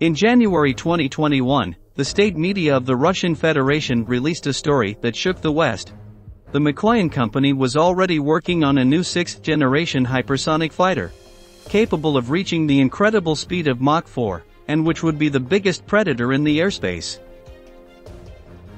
In January 2021, the state media of the Russian Federation released a story that shook the West. The Mikoyan company was already working on a new 6th-generation hypersonic fighter, capable of reaching the incredible speed of Mach 4, and which would be the biggest predator in the airspace.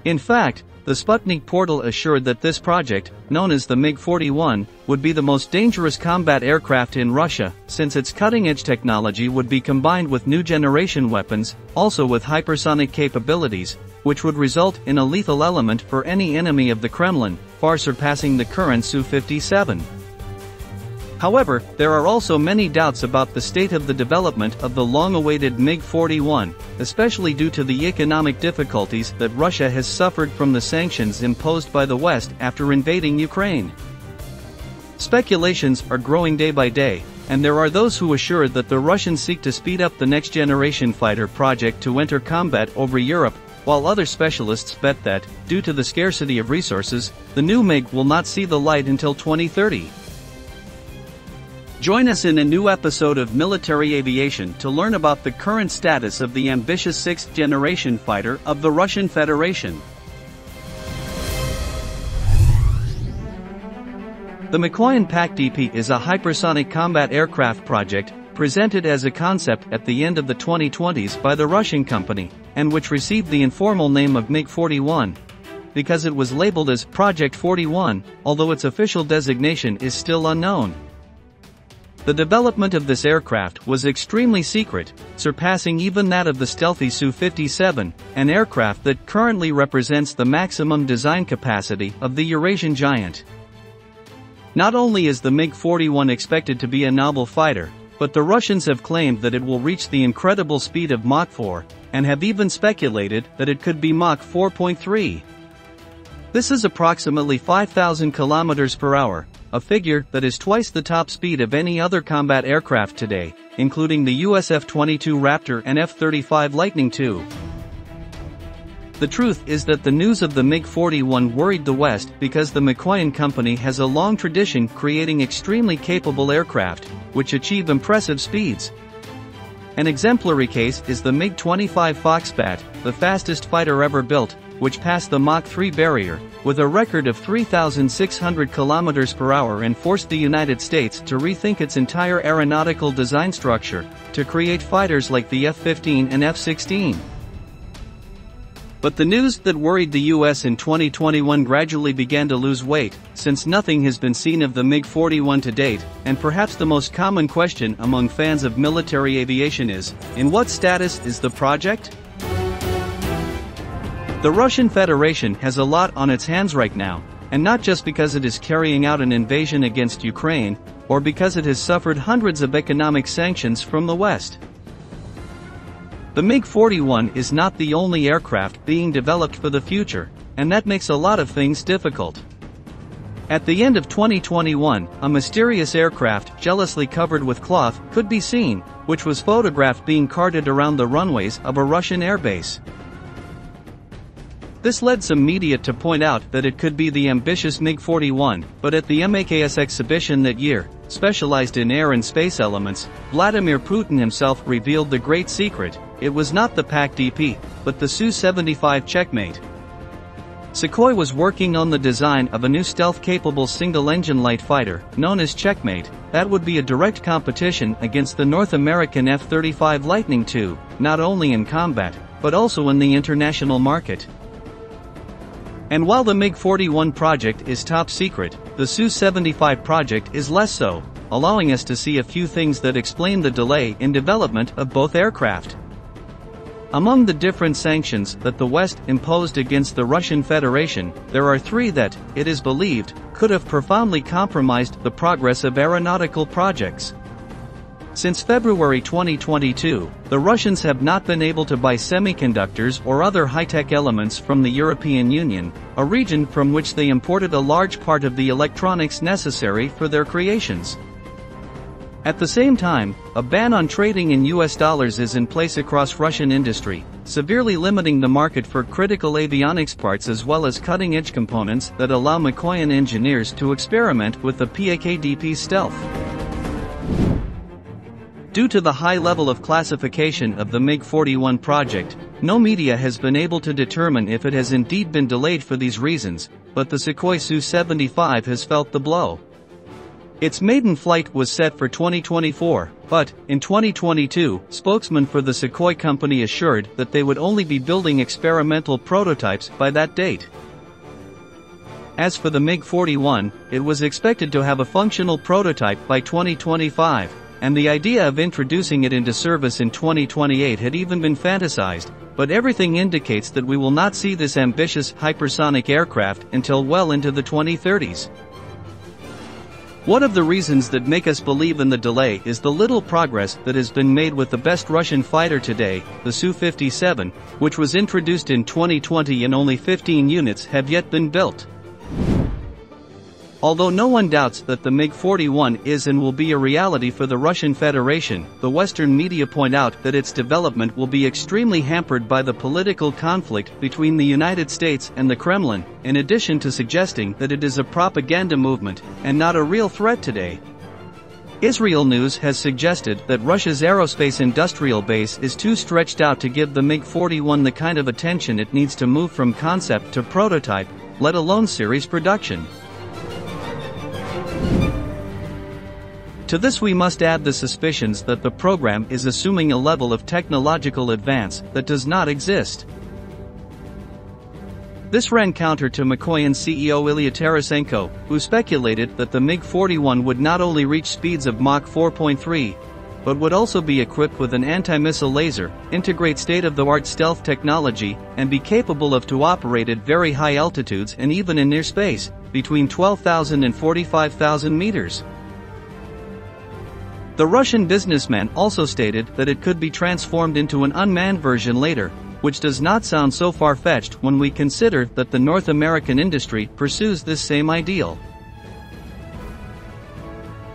In fact, the Sputnik portal assured that this project, known as the MiG-41, would be the most dangerous combat aircraft in Russia, since its cutting-edge technology would be combined with new-generation weapons, also with hypersonic capabilities, which would result in a lethal element for any enemy of the Kremlin, far surpassing the current Su-57. However, there are also many doubts about the state of the development of the long-awaited MiG-41, especially due to the economic difficulties that Russia has suffered from the sanctions imposed by the West after invading Ukraine. Speculations are growing day by day, and there are those who assure that the Russians seek to speed up the next-generation fighter project to enter combat over Europe, while other specialists bet that, due to the scarcity of resources, the new MiG will not see the light until 2030. Join us in a new episode of Military Aviation to learn about the current status of the ambitious 6th-generation fighter of the Russian Federation. The Mikoyan PAK DP is a hypersonic combat aircraft project, presented as a concept at the end of the 2020s by the Russian company, and which received the informal name of MiG-41, because it was labeled as Project 41, although its official designation is still unknown. The development of this aircraft was extremely secret, surpassing even that of the stealthy Su-57, an aircraft that currently represents the maximum design capacity of the Eurasian giant. Not only is the MiG-41 expected to be a novel fighter, but the Russians have claimed that it will reach the incredible speed of Mach 4, and have even speculated that it could be Mach 4.3. This is approximately 5,000 kilometers per hour, a figure that is twice the top speed of any other combat aircraft today, including the US F-22 Raptor and F-35 Lightning II. The truth is that the news of the MiG-41 worried the West because the Mikoyan company has a long tradition creating extremely capable aircraft, which achieve impressive speeds. An exemplary case is the MiG-25 Foxbat, the fastest fighter ever built, which passed the Mach 3 barrier, with a record of 3,600 kilometers per hour, and forced the United States to rethink its entire aeronautical design structure, to create fighters like the F-15 and F-16. But the news that worried the US in 2021 gradually began to lose weight, since nothing has been seen of the MiG-41 to date, and perhaps the most common question among fans of military aviation is, in what status is the project? The Russian Federation has a lot on its hands right now, and not just because it is carrying out an invasion against Ukraine, or because it has suffered hundreds of economic sanctions from the West. The MiG-41 is not the only aircraft being developed for the future, and that makes a lot of things difficult. At the end of 2021, a mysterious aircraft jealously covered with cloth could be seen, which was photographed being carted around the runways of a Russian airbase. This led some media to point out that it could be the ambitious MiG-41, but at the MAKS exhibition that year, specialized in air and space elements, Vladimir Putin himself revealed the great secret: it was not the PAK DP, but the Su-75 Checkmate. Sukhoi was working on the design of a new stealth-capable single-engine light fighter, known as Checkmate, that would be a direct competition against the North American F-35 Lightning II, not only in combat, but also in the international market. And while the MiG-41 project is top secret, the Su-75 project is less so, allowing us to see a few things that explain the delay in development of both aircraft. Among the different sanctions that the West imposed against the Russian Federation, there are three that, it is believed, could have profoundly compromised the progress of aeronautical projects. Since February 2022, the Russians have not been able to buy semiconductors or other high-tech elements from the European Union, a region from which they imported a large part of the electronics necessary for their creations. At the same time, a ban on trading in US dollars is in place across Russian industry, severely limiting the market for critical avionics parts as well as cutting-edge components that allow Mikoyan engineers to experiment with the PAK DP stealth. Due to the high level of classification of the MiG-41 project, no media has been able to determine if it has indeed been delayed for these reasons, but the Sukhoi Su-75 has felt the blow. Its maiden flight was set for 2024, but, in 2022, spokesman for the Sukhoi company assured that they would only be building experimental prototypes by that date. As for the MiG-41, it was expected to have a functional prototype by 2025. And the idea of introducing it into service in 2028 had even been fantasized, but everything indicates that we will not see this ambitious hypersonic aircraft until well into the 2030s. One of the reasons that make us believe in the delay is the little progress that has been made with the best Russian fighter today, the Su-57, which was introduced in 2020 and only 15 units have yet been built. Although no one doubts that the MiG-41 is and will be a reality for the Russian Federation, the Western media point out that its development will be extremely hampered by the political conflict between the United States and the Kremlin, in addition to suggesting that it is a propaganda movement and not a real threat today. Israel News has suggested that Russia's aerospace industrial base is too stretched out to give the MiG-41 the kind of attention it needs to move from concept to prototype, let alone series production. To this we must add the suspicions that the program is assuming a level of technological advance that does not exist. This ran counter to Mikoyan CEO Ilya Tarasenko, who speculated that the MiG-41 would not only reach speeds of Mach 4.3, but would also be equipped with an anti-missile laser, integrate state-of-the-art stealth technology, and be capable of to operate at very high altitudes and even in near space, between 12,000 and 45,000 meters. The Russian businessman also stated that it could be transformed into an unmanned version later, which does not sound so far-fetched when we consider that the North American industry pursues this same ideal.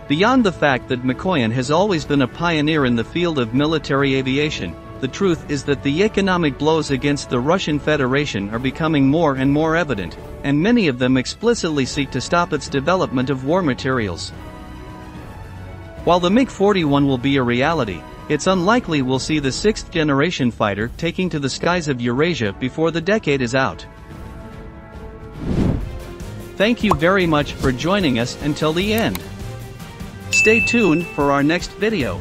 Beyond the fact that Mikoyan has always been a pioneer in the field of military aviation, the truth is that the economic blows against the Russian Federation are becoming more and more evident, and many of them explicitly seek to stop its development of war materials. While the MiG-41 will be a reality, it's unlikely we'll see the sixth-generation fighter taking to the skies of Eurasia before the decade is out. Thank you very much for joining us until the end. Stay tuned for our next video.